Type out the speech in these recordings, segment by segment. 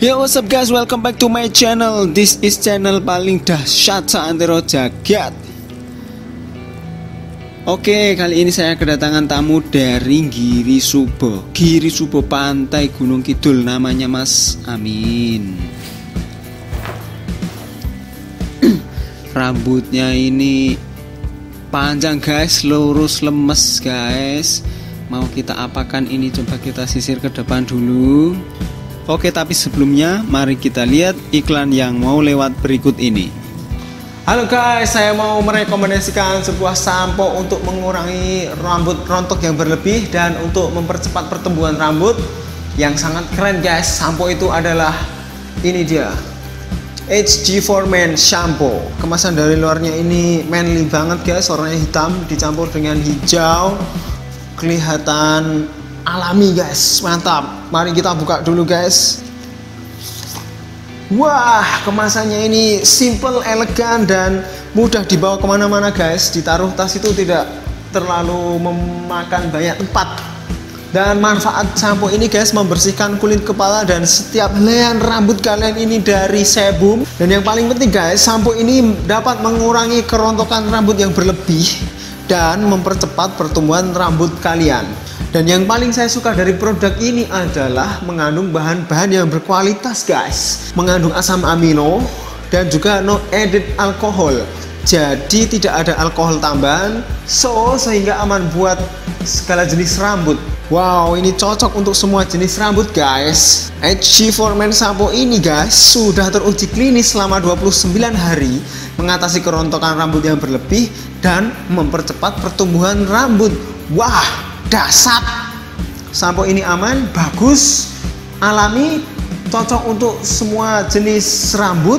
Yo, what's up guys, welcome back to my channel. This is channel paling dahsyat seantero jagat. Oke, kali ini saya kedatangan tamu dari Giri Subo. Giri Subo Pantai Gunung Kidul namanya, Mas Amin. Rambutnya ini panjang guys, lurus lemes guys. Mau kita apakan ini, coba kita sisir ke depan dulu. Oke, tapi sebelumnya mari kita lihat iklan yang mau lewat berikut ini. Halo guys, saya mau merekomendasikan sebuah sampo untuk mengurangi rambut rontok yang berlebih dan untuk mempercepat pertumbuhan rambut yang sangat keren guys. Sampo itu adalah ini dia, HG For Men Shampoo. Kemasan dari luarnya ini manly banget guys, warnanya hitam dicampur dengan hijau, kelihatan alami guys, mantap. Mari kita buka dulu guys. Wah, kemasannya ini simple, elegan dan mudah dibawa kemana-mana guys. Ditaruh tas itu tidak terlalu memakan banyak tempat. Dan manfaat sampo ini guys, membersihkan kulit kepala dan setiap helaian rambut kalian ini dari sebum. Dan yang paling penting guys, sampo ini dapat mengurangi kerontokan rambut yang berlebih dan mempercepat pertumbuhan rambut kalian. Dan yang paling saya suka dari produk ini adalah mengandung bahan-bahan yang berkualitas guys, mengandung asam amino dan juga no added alkohol. Jadi tidak ada alkohol tambahan, sehingga aman buat segala jenis rambut. Wow, ini cocok untuk semua jenis rambut guys. HG For Men Shampoo ini guys sudah teruji klinis selama 29 hari mengatasi kerontokan rambut yang berlebih dan mempercepat pertumbuhan rambut. Wah, dasar sampo ini aman, bagus, alami, cocok untuk semua jenis rambut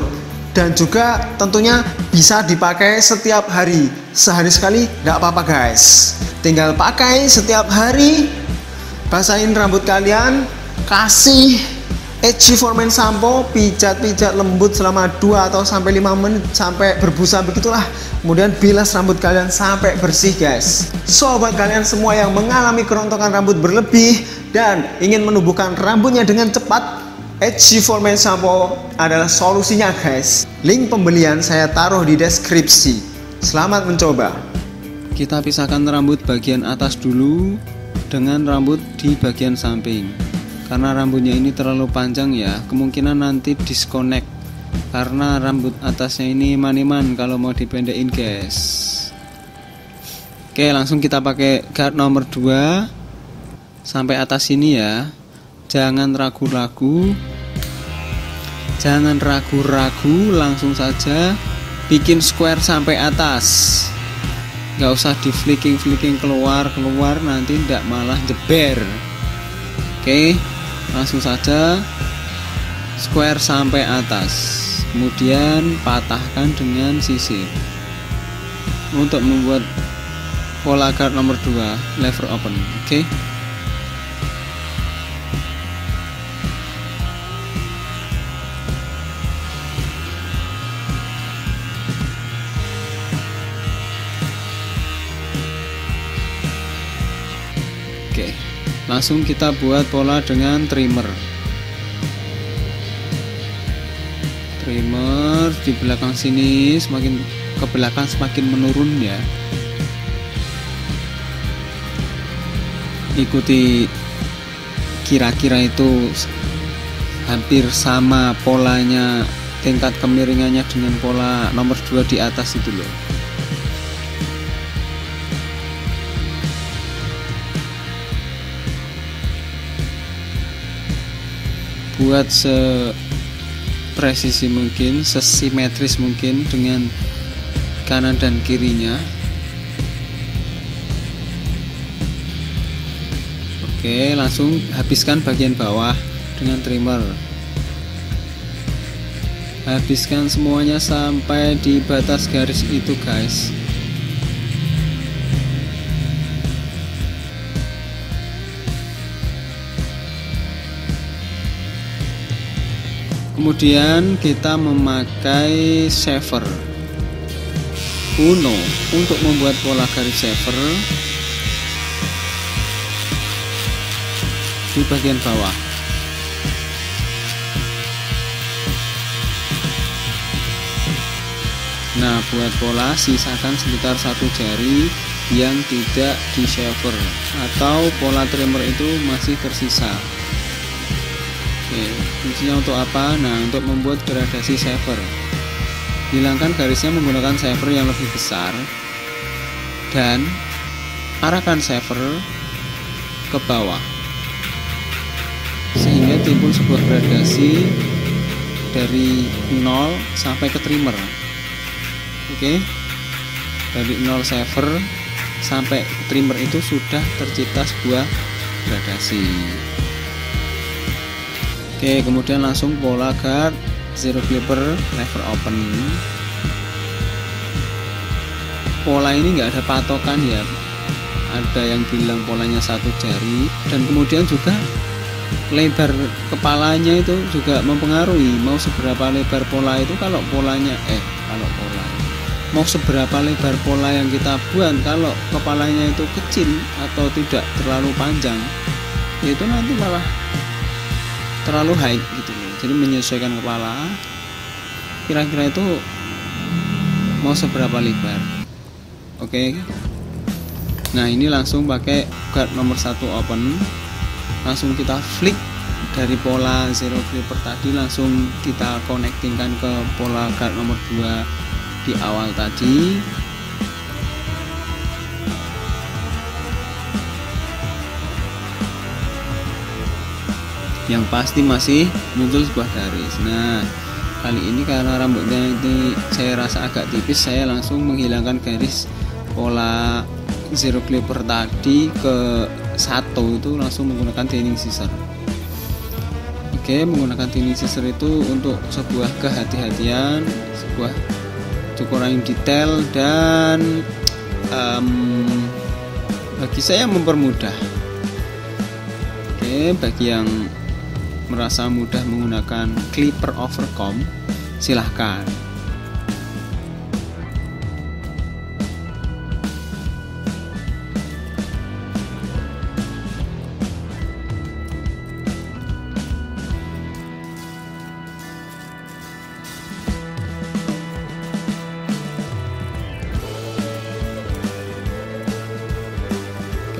dan juga tentunya bisa dipakai setiap hari. Sehari sekali tidak apa-apa guys, tinggal pakai setiap hari, basahin rambut kalian, kasih HG For Men Shampoo, pijat-pijat lembut selama 2 atau sampai 5 menit sampai berbusa begitulah. Kemudian bilas rambut kalian sampai bersih guys. So, buat kalian semua yang mengalami kerontokan rambut berlebih dan ingin menumbuhkan rambutnya dengan cepat, HG For Men Shampoo adalah solusinya guys. Link pembelian saya taruh di deskripsi. Selamat mencoba. Kita pisahkan rambut bagian atas dulu dengan rambut di bagian samping. Karena rambutnya ini terlalu panjang ya, kemungkinan nanti disconnect karena rambut atasnya ini maniman kalau mau dipendekin guys. Oke, langsung kita pakai guard nomor 2 sampai atas ini ya. Jangan ragu-ragu, jangan ragu-ragu, langsung saja bikin square sampai atas, nggak usah di flicking keluar nanti ndak malah jeber. Oke, langsung saja square sampai atas, kemudian patahkan dengan sisir untuk membuat pola guard nomor 2 lever open. Oke. Oke, langsung kita buat pola dengan trimmer di belakang sini, semakin ke belakang semakin menurun ya. Ikuti kira-kira itu hampir sama polanya, tingkat kemiringannya dengan pola nomor 2 di atas itu loh. Buat presisi mungkin, sesimetris mungkin dengan kanan dan kirinya. Oke, langsung habiskan bagian bawah dengan trimmer. Habiskan semuanya sampai di batas garis itu guys. Kemudian kita memakai shaver Uno untuk membuat pola garis shaver di bagian bawah. Nah, buat pola sisakan sekitar satu jari yang tidak di shaver atau pola trimmer itu masih tersisa. Oke, fungsinya untuk apa? Nah, untuk membuat gradasi shaver. Hilangkan garisnya menggunakan shaver yang lebih besar dan arahkan shaver ke bawah sehingga timbul sebuah gradasi dari 0 sampai ke trimmer. Oke, dari 0 shaver sampai trimmer itu sudah tercipta sebuah gradasi. Oke, kemudian langsung pola guard, zero flipper, lever open. Pola ini nggak ada patokan ya, ada yang bilang polanya satu jari, dan kemudian juga lebar kepalanya itu juga mempengaruhi mau seberapa lebar pola itu. Mau seberapa lebar pola yang kita buat, kalau kepalanya itu kecil atau tidak terlalu panjang, itu nanti malah terlalu high gitu. Jadi menyesuaikan kepala kira-kira itu mau seberapa lebar. Oke. Nah, ini langsung pakai guard nomor 1 open. Langsung kita flick dari pola zero flipper tadi, langsung kita connectingkan ke pola guard nomor 2 di awal tadi. Yang pasti masih muncul sebuah garis. Nah, kali ini karena rambutnya ini saya rasa agak tipis, saya langsung menghilangkan garis pola zero clipper tadi ke 1 itu langsung menggunakan thinning scissor. Oke, menggunakan thinning scissor itu untuk sebuah kehati-hatian, sebuah cukuran detail, dan bagi saya mempermudah. Oke, bagi yang merasa mudah menggunakan clipper overcomb silahkan.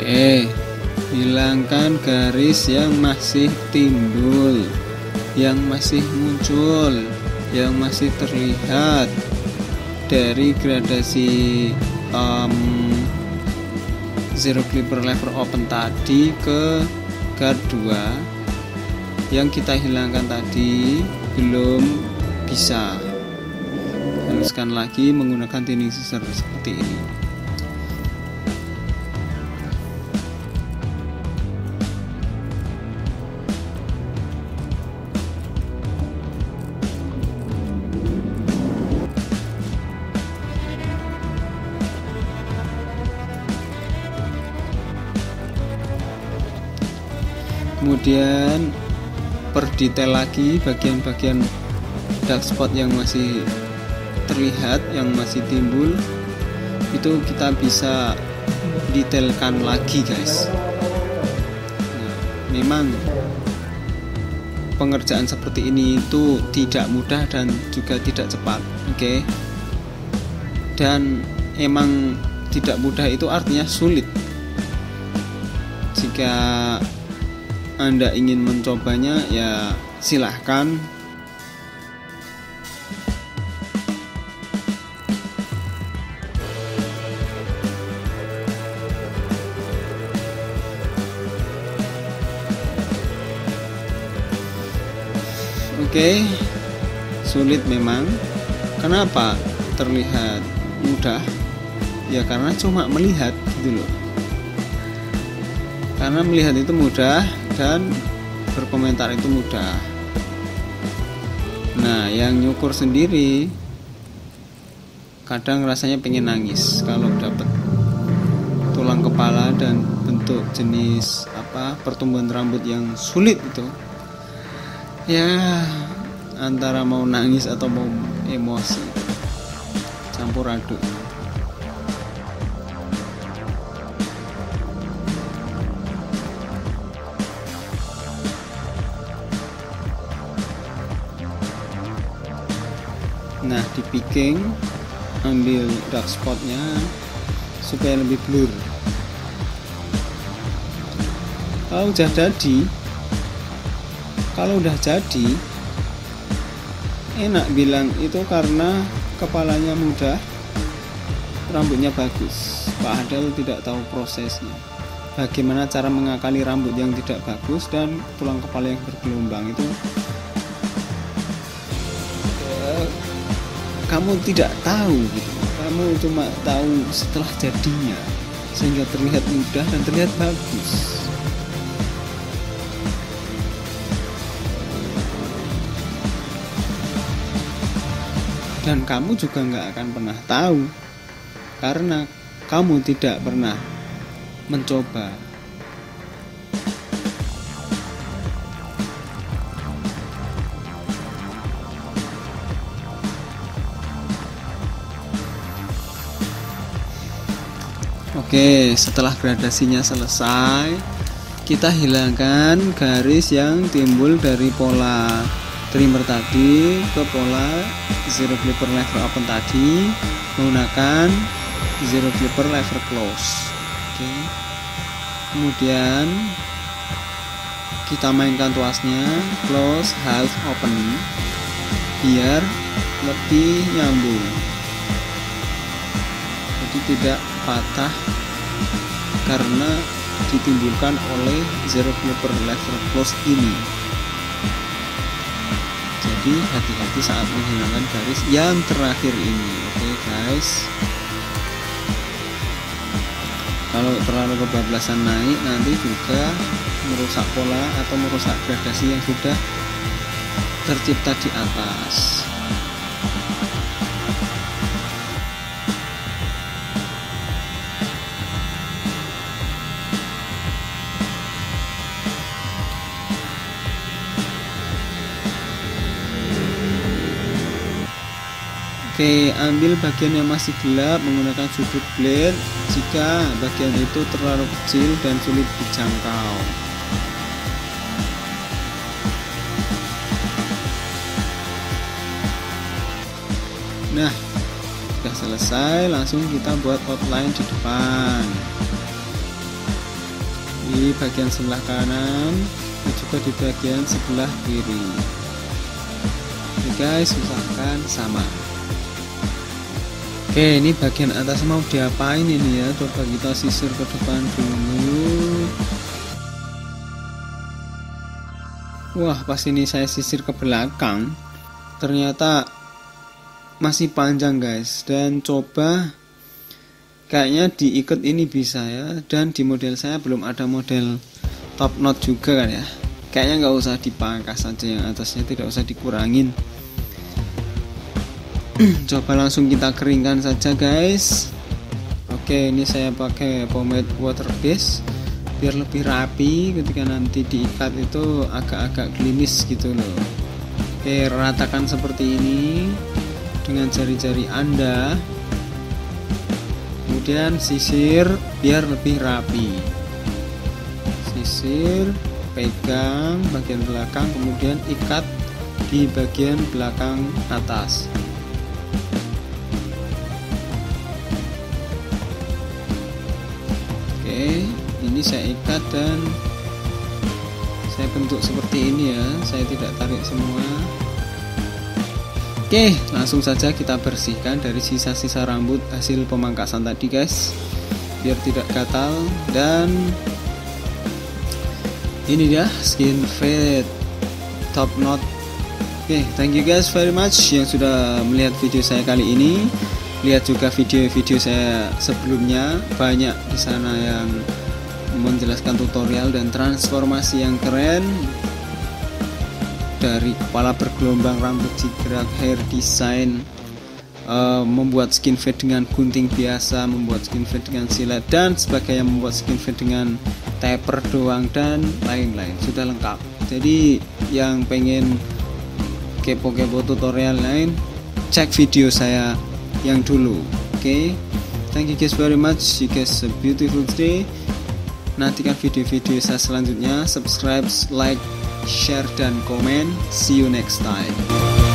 Oke, hilangkan garis yang masih timbul, yang masih muncul, yang masih terlihat dari gradasi zero clipper lever open tadi ke guard 2 yang kita hilangkan tadi belum bisa. Haluskan lagi menggunakan thinning scissor seperti ini. Kemudian perdetail lagi bagian-bagian dark spot yang masih terlihat, yang masih timbul, itu kita bisa detailkan lagi guys. Nah, memang pengerjaan seperti ini itu tidak mudah dan juga tidak cepat. Oke. Dan emang tidak mudah itu artinya sulit. Jika Anda ingin mencobanya ya silahkan. Oke, sulit memang. Kenapa terlihat mudah? Ya karena cuma melihat gitu loh. Karena melihat itu mudah dan berkomentar itu mudah. Nah, yang nyukur sendiri kadang rasanya pengen nangis kalau dapat tulang kepala dan bentuk jenis pertumbuhan rambut yang sulit itu. Ya, antara mau nangis atau mau emosi, campur aduk. Nah, di picking ambil dark spotnya supaya lebih blur. Kalau udah jadi enak bilang itu karena kepalanya muda, rambutnya bagus. Pak Hadel tidak tahu prosesnya, bagaimana cara mengakali rambut yang tidak bagus dan tulang kepala yang bergelombang itu. Kamu tidak tahu gitu. Kamu cuma tahu setelah jadinya, sehingga terlihat mudah dan terlihat bagus. Dan kamu juga nggak akan pernah tahu karena kamu tidak pernah mencoba. Oke, setelah gradasinya selesai, kita hilangkan garis yang timbul dari pola trimmer tadi ke pola zero flipper lever open tadi menggunakan zero flipper lever close. Oke. Kemudian kita mainkan tuasnya close half open biar lebih nyambung, jadi tidak patah karena ditimbulkan oleh zero flipper lever close ini. Jadi hati-hati saat menghilangkan garis yang terakhir ini. Oke guys, kalau terlalu kebablasan naik nanti juga merusak pola atau merusak gradasi yang sudah tercipta di atas. Oke, ambil bagian yang masih gelap menggunakan sudut blade jika bagian itu terlalu kecil dan sulit dijangkau. Nah, sudah selesai, langsung kita buat outline di depan. Di bagian sebelah kanan dan juga di bagian sebelah kiri. Oke guys, usahakan sama. Oke, ini bagian atas mau diapain ini ya? Coba kita sisir ke depan dulu. Wah, pas ini saya sisir ke belakang, ternyata masih panjang guys. Dan coba kayaknya diikat ini bisa ya. Dan di model saya belum ada model top knot juga kan ya. Kayaknya nggak usah dipangkas aja, yang atasnya tidak usah dikurangin. Coba langsung kita keringkan saja guys. Oke, ini saya pakai pomade water base biar lebih rapi ketika nanti diikat itu agak-agak gelimis gitu loh. Oke, ratakan seperti ini dengan jari-jari Anda, kemudian sisir biar lebih rapi. Sisir, pegang bagian belakang, kemudian ikat di bagian belakang atas. Ini saya ikat dan saya bentuk seperti ini ya, saya tidak tarik semua. Oke, langsung saja kita bersihkan dari sisa-sisa rambut hasil pemangkasan tadi guys, biar tidak gatal. Dan ini dia skin fade top knot. Oke, thank you guys very much yang sudah melihat video saya kali ini. Lihat juga video-video saya sebelumnya, banyak di sana yang menjelaskan tutorial dan transformasi yang keren dari kepala bergelombang, rambut zigzag, hair design, membuat skin fade dengan gunting biasa, membuat skin fade dengan silet dan sebagainya, membuat skin fade dengan taper doang dan lain-lain, sudah lengkap. Jadi yang pengen kepo-kepo tutorial lain, cek video saya yang dulu. Oke, thank you guys very much, you guys have a beautiful day. Nantikan video-video saya selanjutnya, subscribe, like, share, dan komen. See you next time.